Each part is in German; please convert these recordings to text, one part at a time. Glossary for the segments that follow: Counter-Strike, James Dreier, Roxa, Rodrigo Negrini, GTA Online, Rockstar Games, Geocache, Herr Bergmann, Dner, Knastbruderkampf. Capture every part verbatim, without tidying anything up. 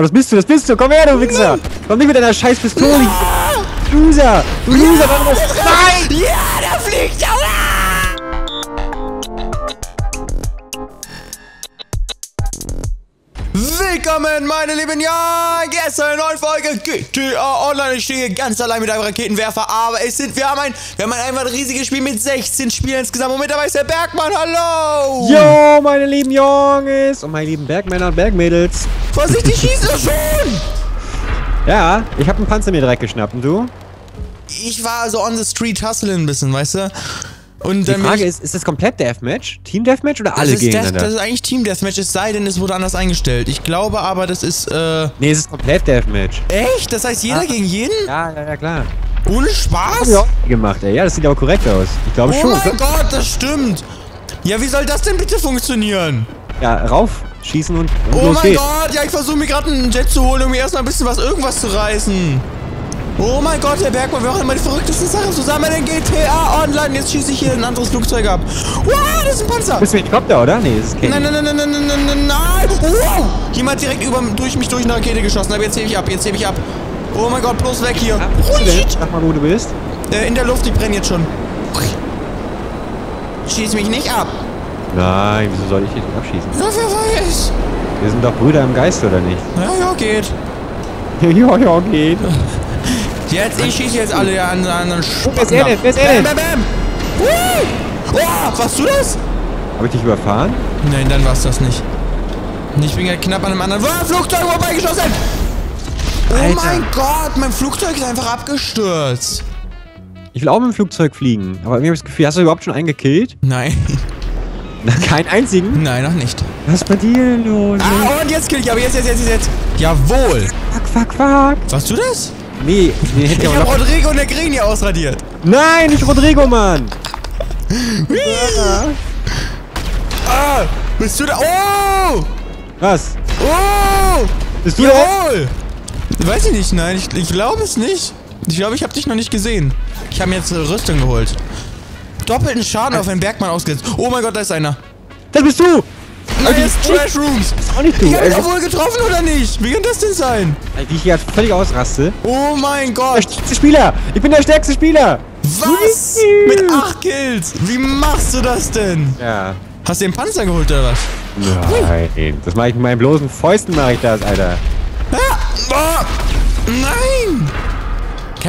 Oh, das bist du, das bist du. Komm her, du Wichser. Komm nicht mit deiner scheiß Pistole. Du Loser. Du Loser. Ja, das nein. Ja, da fliegt er. Willkommen, meine Lieben, ja, gestern eine neue Folge G T A Online. Ich stehe ganz allein mit einem Raketenwerfer, aber es sind, wir haben ein, wir haben einfach ein riesiges Spiel mit sechzehn Spielern insgesamt. Und mit dabei ist der Bergmann, hallo! Jo, meine lieben Jungs und meine lieben Bergmänner und Bergmädels. Vorsichtig, schießt doch schon! Ja, ich habe einen Panzer mir direkt geschnappt, und du? Ich war so on the street hustling ein bisschen, weißt du? Und die Frage ist, ist das komplett Deathmatch? Team Deathmatch oder alle gegeneinander? Das, das ist eigentlich Team Deathmatch, es sei denn, es wurde anders eingestellt. Ich glaube aber, das ist, äh... Nee, es ist komplett Deathmatch. Echt? Das heißt, jeder ah. gegen jeden? Ja, ja, ja, klar. Ohne Spaß? Ja, gemacht, ey. Ja, das sieht aber korrekt aus. Ich glaube oh schon. Oh mein Gott, das stimmt. Ja, wie soll das denn bitte funktionieren? Ja, rauf, schießen und, und oh los mein geht's. Gott, ja, ich versuche mir gerade einen Jet zu holen, um mir erstmal ein bisschen was, irgendwas zu reißen. Oh mein Gott, der Bergmann, wir machen immer die verrücktesten Sachen zusammen in G T A Online. Jetzt schieße ich hier ein anderes Flugzeug ab. Wow, das ist ein Panzer. Bist du ein Helikopter, oder? Nee, das ist kein... Nein, nein, nein, nein, nein, nein, nein, nein. Wow. Jemand direkt über, durch mich durch eine Rakete geschossen. Aber jetzt hebe ich ab, jetzt hebe ich ab. Oh mein Gott, bloß weg hier. Sag mal, wo du bist. Äh, in der Luft, die brennen jetzt schon. Schieß mich nicht ab. Nein, wieso soll ich dich abschießen? Na, wer weiß. Wir sind doch Brüder im Geist, oder nicht? Ja, ja, geht. Ja, ja, geht. Jetzt, ich schieße jetzt alle an anderen Spaß. Wer ist er denn? Wer ist er denn? Bam, bam, bam. Uh. Oh, warst du das? Hab ich dich überfahren? Nein, dann war's das nicht. Ich bin ja knapp an einem anderen... Oh, Flugzeug vorbeigeschossen! Oh mein Gott, mein Flugzeug ist einfach abgestürzt. Ich will auch mit dem Flugzeug fliegen, aber irgendwie habe ich das Gefühl, hast du überhaupt schon einen gekillt? Nein. Na, keinen einzigen? Nein, noch nicht. Was ist bei dir los? Ah, und jetzt kill ich, aber jetzt, jetzt, jetzt, jetzt. Jawohl. Fuck, fuck, fuck. Warst du das? Nee, nee, hätte ich auch hab noch... Rodrigo Negrini ausradiert. Nein, nicht Rodrigo, Mann. Ah, bist du da? Oh! Was? Oh! Bist du Jawohl. da? Weiß ich nicht, nein, ich, ich glaube es nicht. Ich glaube, ich habe dich noch nicht gesehen. Ich habe mir jetzt eine Rüstung geholt. Doppelten Schaden ah. auf den Bergmann ausgesetzt. Oh mein Gott, da ist einer. Das bist du! Nein, das ist Trash Rooms. Das ist auch nicht du. Ich hab mich doch wohl getroffen, oder nicht? Wie kann das denn sein? Wie ich hier völlig ausraste. Oh mein Gott. Ich bin der stärkste Spieler. Ich bin der stärkste Spieler. Was? Mit acht Kills. Wie machst du das denn? Ja. Hast du den Panzer geholt, oder was? Nein. Das mache ich mit meinen bloßen Fäusten, mache ich das, Alter. Ah. Oh. Nein.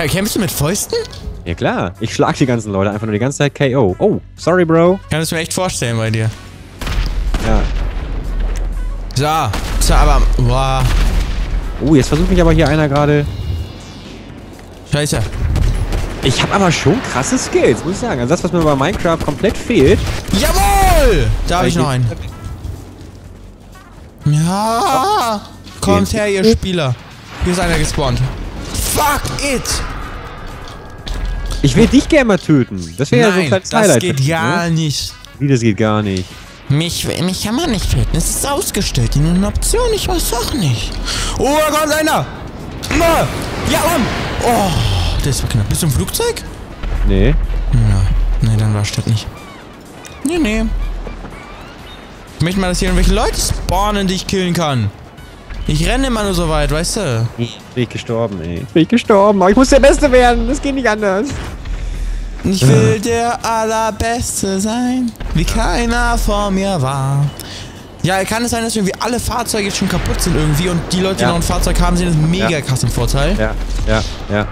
Kämpfst du mit Fäusten? Ja, klar. Ich schlag die ganzen Leute einfach nur die ganze Zeit K O. Oh, sorry, Bro. Ich kann das mir echt vorstellen bei dir. Ja. So, so, aber... Boah. Oh, jetzt versucht mich aber hier einer gerade... Scheiße. Ich habe aber schon krasse Skills, muss ich sagen. Also das, was mir bei Minecraft komplett fehlt... Jawohl! Da habe ich noch einen. Ja! Kommt her, ihr Spieler. Hier ist einer gespawnt. Fuck it! Ich will dich gerne mal töten. Das wäre ja so ein kleines Highlight. Das geht gar nicht. Wie, das geht gar nicht. Mich, mich kann man nicht töten. Es ist ausgestellt. In einer Option. Ich weiß auch nicht. Oh, da kommt einer. Ja, um. Oh, das war knapp. Bist du im Flugzeug? Nee. Na, nee, dann war das nicht. Nee, nee. Ich möchte mal, dass hier irgendwelche Leute spawnen, die ich killen kann. Ich renne immer nur so weit, weißt du? Jetzt bin ich gestorben, ey. Jetzt bin ich gestorben. Aber ich muss der Beste werden. Das geht nicht anders. Ich will der Allerbeste sein, wie keiner vor mir war. Ja, kann es sein, dass irgendwie alle Fahrzeuge jetzt schon kaputt sind irgendwie und die Leute, die ja. noch ein Fahrzeug haben, sind das mega ja. krass im Vorteil. Ja, ja, ja.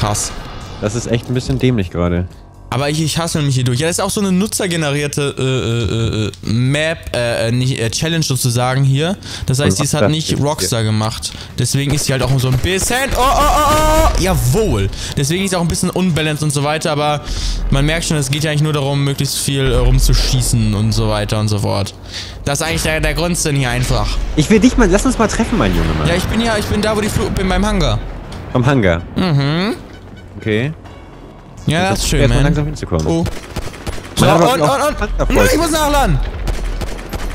Krass. Das ist echt ein bisschen dämlich gerade. Aber ich, ich hasse mich hier durch. Ja, das ist auch so eine nutzergenerierte äh, äh, äh, Map, äh, nicht, äh, Challenge sozusagen hier. Das heißt, die ist halt nicht Rockstar gemacht. Deswegen ist sie halt auch so ein bisschen... Oh, oh, oh, oh! Jawohl! Deswegen ist sie auch ein bisschen unbalanced und so weiter, aber man merkt schon, es geht ja eigentlich nur darum, möglichst viel äh, rumzuschießen und so weiter und so fort. Das ist eigentlich der, der Grundsinn hier einfach. Ich will dich mal... Lass uns mal treffen, mein Junge, Mann. Ja, ich bin ja... Ich bin da, wo die Flug... bin beim Hangar. Vom Hangar? Mhm. Okay. Ja, das, das ist schön, man. Langsam hinzukommen. Oh. So, und, und, und. Nein, ich muss nachladen.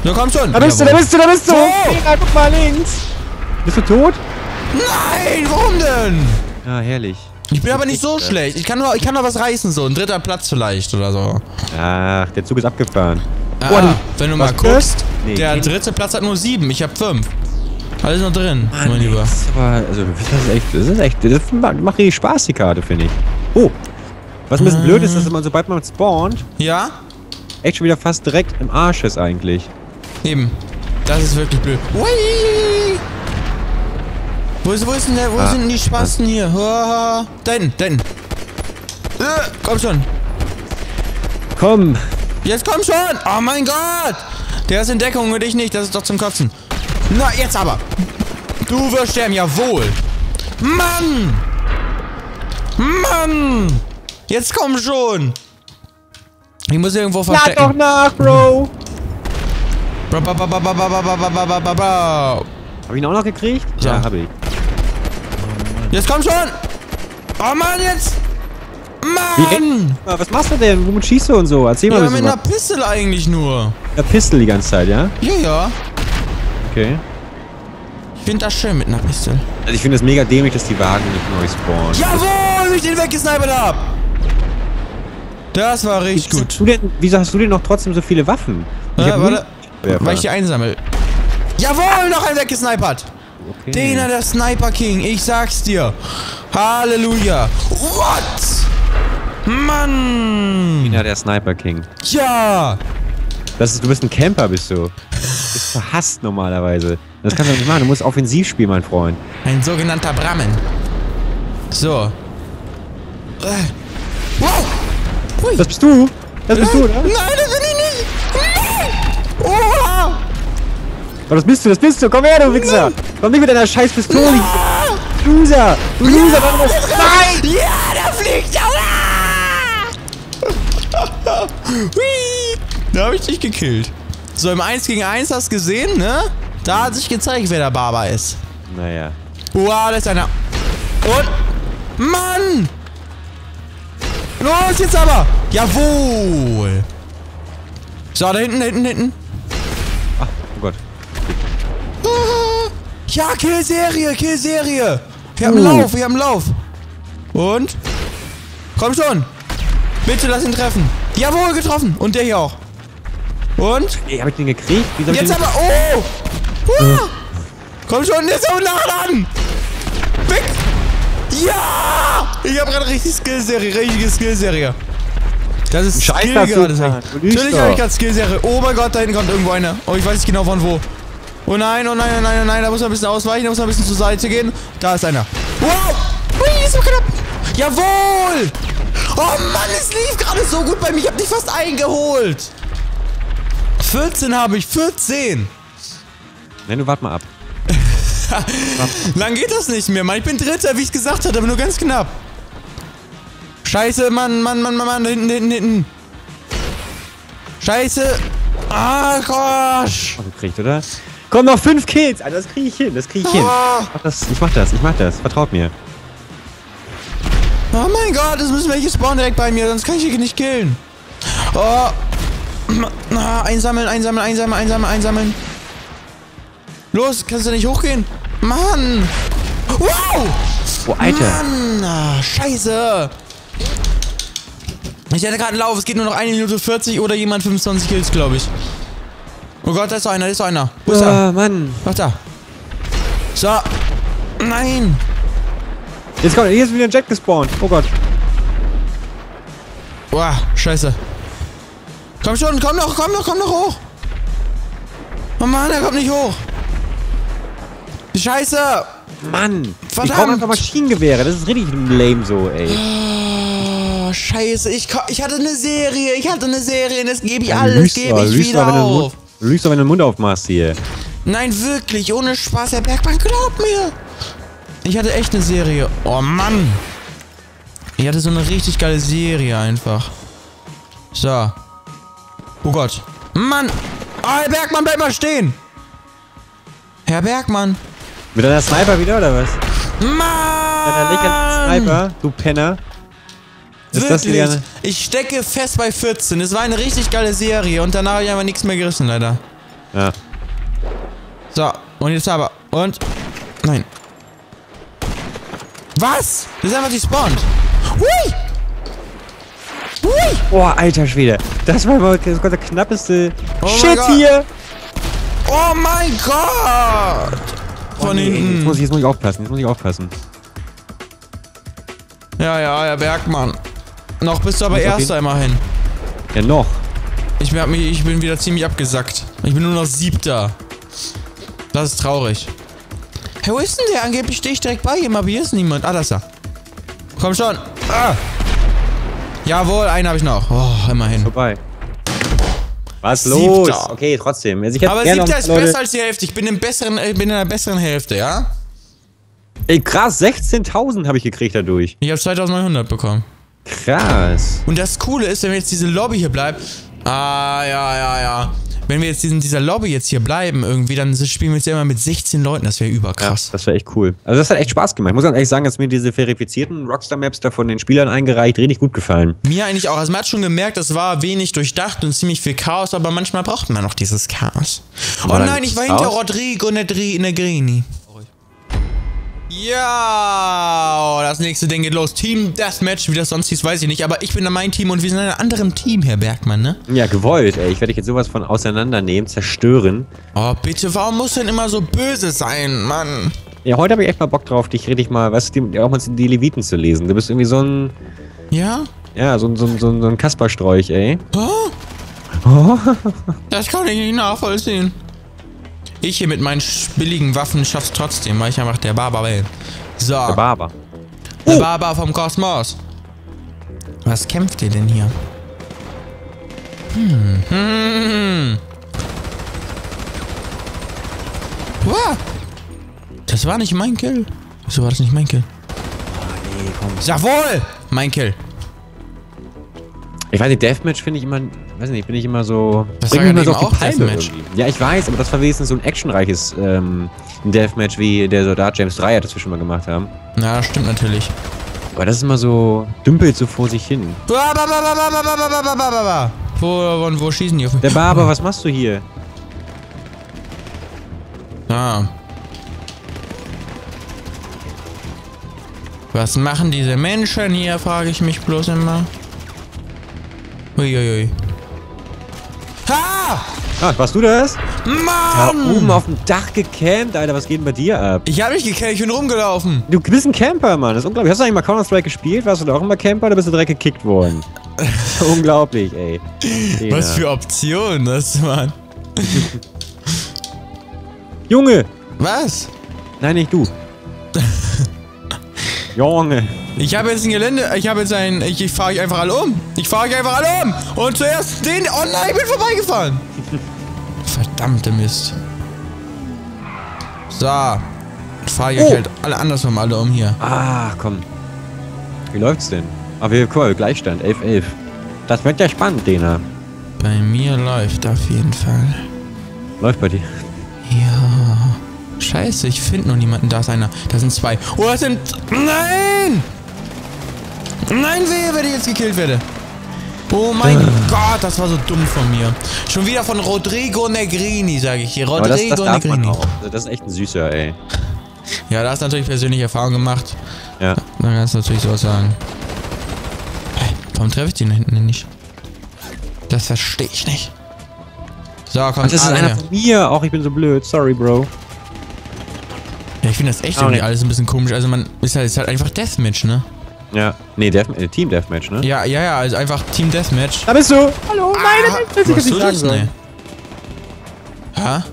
So, komm schon. Da bist ja, du, da bist du, da bist du. Oh. Ja, guck mal links. Bist du tot? Nein, warum denn? Ja, herrlich. Ich bin aber nicht so schlecht. Ich kann nur, ich kann nur was reißen, so. Ein dritter Platz vielleicht oder so. Ach, der Zug ist abgefahren. Ah, oh, wenn du mal guckst, nee, der dritte Platz hat nur sieben. Ich hab fünf. Alles noch drin, Mann, mein Lieber. Das ist, aber, also, das ist echt, das ist echt, das macht richtig Spaß, die Karte, finde ich. Oh, was ein bisschen ähm. blöd ist, dass man, sobald man spawnt, ja, echt schon wieder fast direkt im Arsch ist eigentlich. Eben, das ist wirklich blöd. Ui. Wo, ist, wo, ist denn der, wo ah, sind denn die Spasten hier? Ah, da hinten, da hinten. Äh, komm schon. Komm. Jetzt komm schon. Oh mein Gott. Der ist in Deckung und ich nicht. Das ist doch zum Kotzen. Na, jetzt aber. Du wirst sterben. Jawohl. Mann. Mann. Jetzt komm schon. Ich muss irgendwo verstecken. Lad doch nach, Bro. Hab ich ihn auch noch gekriegt? So. Ja, hab ich. Jetzt komm schon! Oh Mann, jetzt! Mann! Was machst du denn? Womit schießt du und so? Erzähl mal. Ja, mit einer Pistole eigentlich nur. Mit einer Pistole die ganze Zeit, ja? Ja, ja. Okay. Ich finde das schön mit einer Pistole. Also ich finde das mega dämlich, dass die Wagen nicht neu spawnen. Jawohl, wie ich den weggesnipert hab! Das war richtig gut. Du denn, wieso hast du denn noch trotzdem so viele Waffen? Ich ja, warte, weil ich die einsammel. Jawohl, noch ein weggesnipert! Okay. Dner, der Sniper King, ich sag's dir. Halleluja. What? Mann! Dner, der Sniper King. Ja! Das ist, du bist ein Camper, bist du. Du bist verhasst normalerweise. Das kannst du nicht machen, du musst offensiv spielen, mein Freund. Ein sogenannter Brammen. So. Wow! Ui. Das bist du? Das bist nein, du, oder? Nein, das bin ich nicht! Nein! Oha! Aber das bist du, das bist du! Komm her, du Wichser! Nein. Komm nicht mit deiner scheiß Pistole! Ja. Loser! Du Loser! Ja, das nein! Ja, der fliegt! Ja. Da hab ich dich gekillt. So, im eins gegen eins hast du gesehen, ne? Da hat sich gezeigt, wer der Barber ist. Naja. Wow, da ist einer. Und... Mann! Los, jetzt aber! Jawohl! So, da hinten, da hinten, da hinten. Ach, oh Gott. Ah, ja, Killserie, Killserie! Wir haben uh. Lauf, wir haben Lauf. Und? Komm schon! Bitte lass ihn treffen. Jawohl, getroffen. Und der hier auch. Und? Ey, hab ich den gekriegt? Wie soll jetzt ich den... aber... Oh! Uh. Uh. Komm schon, jetzt aber nachladen! Weg! Ja! Ich hab gerade richtig Skillserie, richtige Skillserie. Das ist Scheiß Skill gerade. Natürlich habe ich gerade Skillserie. Oh mein Gott, da hinten kommt irgendwo einer. Oh, ich weiß nicht genau von wo. Oh nein, oh nein, oh nein, oh nein. Da muss man ein bisschen ausweichen, da muss man ein bisschen zur Seite gehen. Da ist einer. Wow! Ui, ist so knapp. Jawohl! Oh Mann, es lief gerade so gut bei mir. Ich hab dich fast eingeholt. vierzehn habe ich, vierzehn. Nein, du wart mal ab. Lang geht das nicht mehr, Mann. Ich bin Dritter, wie ich gesagt hatte, aber nur ganz knapp. Scheiße, Mann, Mann, Mann, Mann, Mann, hinten, hinten, hinten. Scheiße. Ah, gosh. Oh, du kriegst, oder? Komm, noch fünf Kills. Alter, das krieg ich hin, das krieg ich oh. hin. Ich mach das, ich mach das, ich mach das. Vertraut mir. Oh mein Gott, es müssen welche spawnen direkt bei mir, sonst kann ich hier nicht killen. Oh. Ah, einsammeln, einsammeln, einsammeln, einsammeln, einsammeln. Los, kannst du nicht hochgehen? Mann! Wow! Oh, Alter! Mann! Scheiße! Ich hatte gerade einen Lauf, es geht nur noch eine Minute vierzig oder jemand fünfundzwanzig Kills, glaube ich. Oh Gott, da ist doch einer, da ist doch einer. Wo ist er? Oh, Mann! Mach da! So! Nein! Jetzt kommt, hier ist wieder ein Jack gespawnt. Oh Gott! Wow, scheiße! Komm schon, komm doch, komm doch, komm doch hoch! Oh Mann, er kommt nicht hoch! Scheiße! Mann! Verdammt! Ich brauche einfach Maschinengewehre, das ist richtig lame so, ey. Oh, scheiße, ich, ich hatte eine Serie, ich hatte eine Serie, das gebe ich ja, alles, gebe ich lüster, wieder auf. Du lügst doch, wenn du den Mund aufmachst hier. Nein, wirklich, ohne Spaß, Herr Bergmann, glaub mir! Ich hatte echt eine Serie. Oh, Mann! Ich hatte so eine richtig geile Serie einfach. So. Oh Gott. Mann! Oh, Herr Bergmann, bleib mal stehen! Herr Bergmann! Mit deiner Sniper wieder, oder was? Mann! Mit deiner Sniper, du Penner. Ist wirklich? Das ich stecke fest bei vierzehn. Es war eine richtig geile Serie und danach habe ich einfach nichts mehr gerissen, leider. Ja. So, und jetzt aber. Und. Nein. Was? Das ist einfach despawned. Hui! Hui! Boah, alter Schwede. Das war wohl das, das knappeste oh Shit hier. Oh mein Gott! von hinten. Jetzt muss, ich, jetzt muss ich aufpassen, jetzt muss ich aufpassen. Ja, ja, Herr Bergmann. Noch bist du aber Erster immerhin. Ja, noch. Ich, mich, ich bin wieder ziemlich abgesackt. Ich bin nur noch Siebter. Das ist traurig. Hey, wo ist denn der? Angeblich stehe ich direkt bei ihm, aber hier ist niemand. Ah, da ist er. Komm schon. Ah. Jawohl, einen habe ich noch. Oh, immerhin. Vorbei. Was Siebter. Los? Okay, trotzdem. Also ich aber Siebter ist Leute. Besser als die Hälfte. Ich bin, im besseren, ich bin in der besseren Hälfte, ja? Ey, krass. sechzehntausend habe ich gekriegt dadurch. Ich habe zweitausendneunhundert bekommen. Krass. Und das Coole ist, wenn wir jetzt diese Lobby hier bleiben. Ah, ja, ja, ja. Wenn wir jetzt in dieser Lobby jetzt hier bleiben irgendwie, dann spielen wir jetzt immer mit sechzehn Leuten. Das wäre überkrass. Ja, das wäre echt cool. Also das hat echt Spaß gemacht. Ich muss ganz ehrlich sagen, dass mir diese verifizierten Rockstar-Maps da von den Spielern eingereicht richtig gut gefallen. Mir eigentlich auch. Also man hat schon gemerkt, das war wenig durchdacht und ziemlich viel Chaos, aber manchmal braucht man noch dieses Chaos. War oh nein, ich war Chaos? Hinter Rodrigo Negrini. Ja, das nächste Ding geht los. Team Deathmatch, wie das sonst hieß, weiß ich nicht. Aber ich bin an meinem Team und wir sind an einem anderen Team, Herr Bergmann, ne? Ja, gewollt, ey. Ich werde dich jetzt sowas von auseinandernehmen, zerstören. Oh, bitte, warum muss denn immer so böse sein, Mann? Ja, heute habe ich echt mal Bock drauf, dich richtig mal, weißt du, auch mal die Leviten zu lesen. Du bist irgendwie so ein... Ja? Ja, so, so, so, so ein Kaspersträuch, ey. Oh? Oh? Das kann ich nicht nachvollziehen. Ich hier mit meinen billigen Waffen schaff's trotzdem, weil ich einfach der Barbar bin. So. Der Barbar. Der oh. Barbar vom Kosmos. Was kämpft ihr denn hier? Hm. Hm. Wow. Das war nicht mein Kill. Wieso war das nicht mein Kill? Oh, nee, komm. Jawohl! Mein Kill. Ich weiß nicht, Deathmatch finde ich immer, weiß nicht, bin ich immer so... Das bringt mich immer so auf die Palme irgendwie. Ja, ich weiß, aber das war wenigstens so ein actionreiches ähm, Deathmatch, wie der Soldat James Dreier, das wir schon mal gemacht haben. Na, ja, stimmt natürlich. Aber das ist immer so, dümpelt so vor sich hin. Wo, wo, wo schießen die auf mich? Der Barber, was machst du hier? Ah. Was machen diese Menschen hier, frage ich mich bloß immer. Uiuiui. Ha! Ah, warst du das? Mann! Da oben auf dem Dach gecampt, Alter. Was geht denn bei dir ab? Ich hab nicht gecampt, ich bin rumgelaufen. Du bist ein Camper, Mann. Das ist unglaublich. Hast du eigentlich mal Counter-Strike gespielt? Warst du da auch immer Camper? Da bist du direkt gekickt worden. Unglaublich, ey. Dena. Was für Optionen das, Mann. Junge! Was? Nein, nicht du. Junge. Ich habe jetzt ein Gelände, ich habe jetzt ein, ich, ich fahre euch einfach alle um. Ich fahre euch einfach alle um. Und zuerst den online, ich bin vorbeigefahren. Verdammte Mist. So. Fahre ich oh. euch halt alle andersrum alle um hier. Ah, komm. Wie läuft's denn? Aber hier, cool, Gleichstand, elf elf. Das wird ja spannend, Dena. Bei mir läuft auf jeden Fall. Läuft bei dir. Ja. Scheiße, ich finde noch niemanden. Da ist einer. Da sind zwei. Oh, das sind... Nein! Nein, wehe, wenn ich jetzt gekillt werde. Oh mein äh. Gott, das war so dumm von mir. Schon wieder von Rodrigo Negrini, sage ich hier. Rodrigo das, das Negrini. Das ist echt ein Süßer, ey. Ja, da hast du natürlich persönliche Erfahrung gemacht. Ja. Dann kannst du natürlich sowas sagen. Hey, warum treffe ich den da hinten denn nicht? Das verstehe ich nicht. So, komm, das ist einer her. Von mir. Auch ich bin so blöd. Sorry, Bro. Ja, ich finde das echt oh, irgendwie nee. Alles ein bisschen komisch. Also, man ist halt, ist halt einfach Deathmatch, ne? Ja, nee, Death, äh, Team Deathmatch, ne? Ja, ja, ja, also einfach Team Deathmatch. Da bist du! Hallo! Nein, das ist nicht das, ne? Hä?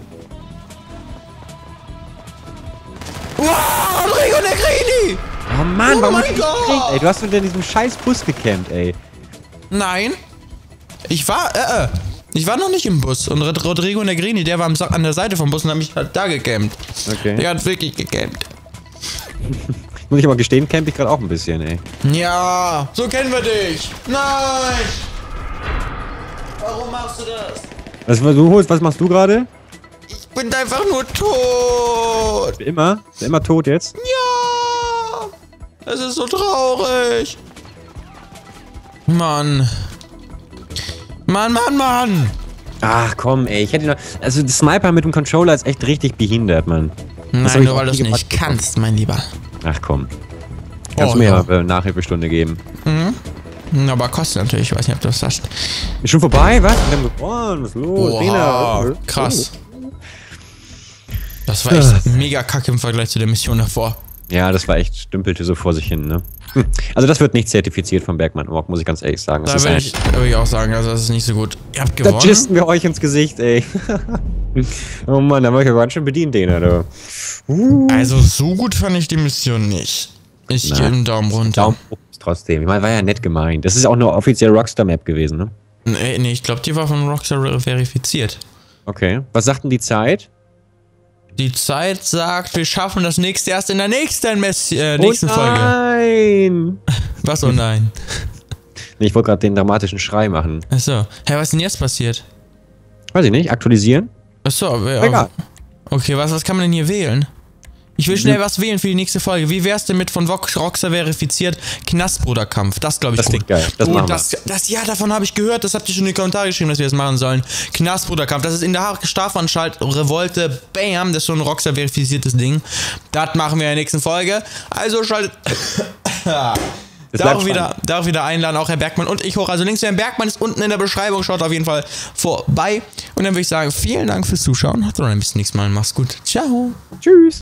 Wow, Rodrigo Negrini! Oh Mann, oh warum hast du dich gekriegt, ey? Du hast unter diesem scheiß Bus gecampt, ey. Nein. Ich war, äh, äh. Ich war noch nicht im Bus. Und Rodrigo Negrini, der war am, an der Seite vom Bus und hat mich halt da gecampt. Okay. Der hat wirklich gecampt. Muss ich aber gestehen, camp ich gerade auch ein bisschen, ey. Ja, so kennen wir dich. Nein! Warum machst du das? Was, was, du, was machst du gerade? Ich bin einfach nur tot. Wie immer? Wie immer tot jetzt? Ja! Das ist so traurig. Mann. Mann, Mann, Mann! Ach komm, ey. Ich hätte noch, also, das Sniper mit dem Controller ist echt richtig behindert, Mann. Das Nein, nur weil du es nicht kannst, mein Lieber. Ach komm. Kannst oh, du mir ja eine Nachhilfestunde geben. Mhm. Aber kostet natürlich, ich weiß nicht, ob du das hast. Ist schon vorbei, was? Wir haben gewonnen, was ist los? Oha, krass. Das war echt mega kacke im Vergleich zu der Mission davor. Ja, das war echt, stümpelte so vor sich hin, ne? Also das wird nicht zertifiziert von Bergmann Org, muss ich ganz ehrlich sagen. Das da würde ich, würd ich auch sagen, also das ist nicht so gut. Ihr habt gewonnen. Da gisten wir euch ins Gesicht, ey. Oh Mann, da haben wir ja ganz schön bedient, den, Alter. Uh. Also so gut fand ich die Mission nicht. Ich gebe einen Daumen runter. Daumen hoch trotzdem. Ich meine, war ja nett gemeint. Das ist auch eine offizielle Rockstar-Map gewesen, ne? Nee, nee, ich glaube, die war von Rockstar verifiziert. Okay. Was sagt denn die Zeit? Die Zeit sagt, wir schaffen das nächste erst in der nächsten, Mess äh, nächsten oh Folge. Nein! Was, oh nein? Nee, ich wollte gerade den dramatischen Schrei machen. Achso. Hä, was ist denn jetzt passiert? Weiß ich nicht. Aktualisieren? Achso. Ja. Okay, was, was kann man denn hier wählen? Ich will schnell was wählen für die nächste Folge. Wie wär's denn mit von Roxa verifiziert? Knastbruderkampf. Das glaube ich gut. Das klingt geil. Das oh, machen wir. Das, das, ja, davon habe ich gehört. Das habt ihr schon in die Kommentare geschrieben, dass wir das machen sollen. Knastbruderkampf. Das ist in der Haare Strafanstalt Revolte. Bam. Das ist schon ein Roxa verifiziertes Ding. Das machen wir in der nächsten Folge. Also schaltet... Darauf wieder, darauf wieder einladen, auch Herr Bergmann und ich hoch. Also Links zu Herrn Bergmann ist unten in der Beschreibung. Schaut auf jeden Fall vorbei. Und dann würde ich sagen, vielen Dank fürs Zuschauen. Hat doch ein bisschen nichts mal. Mach's gut. Ciao. Tschüss.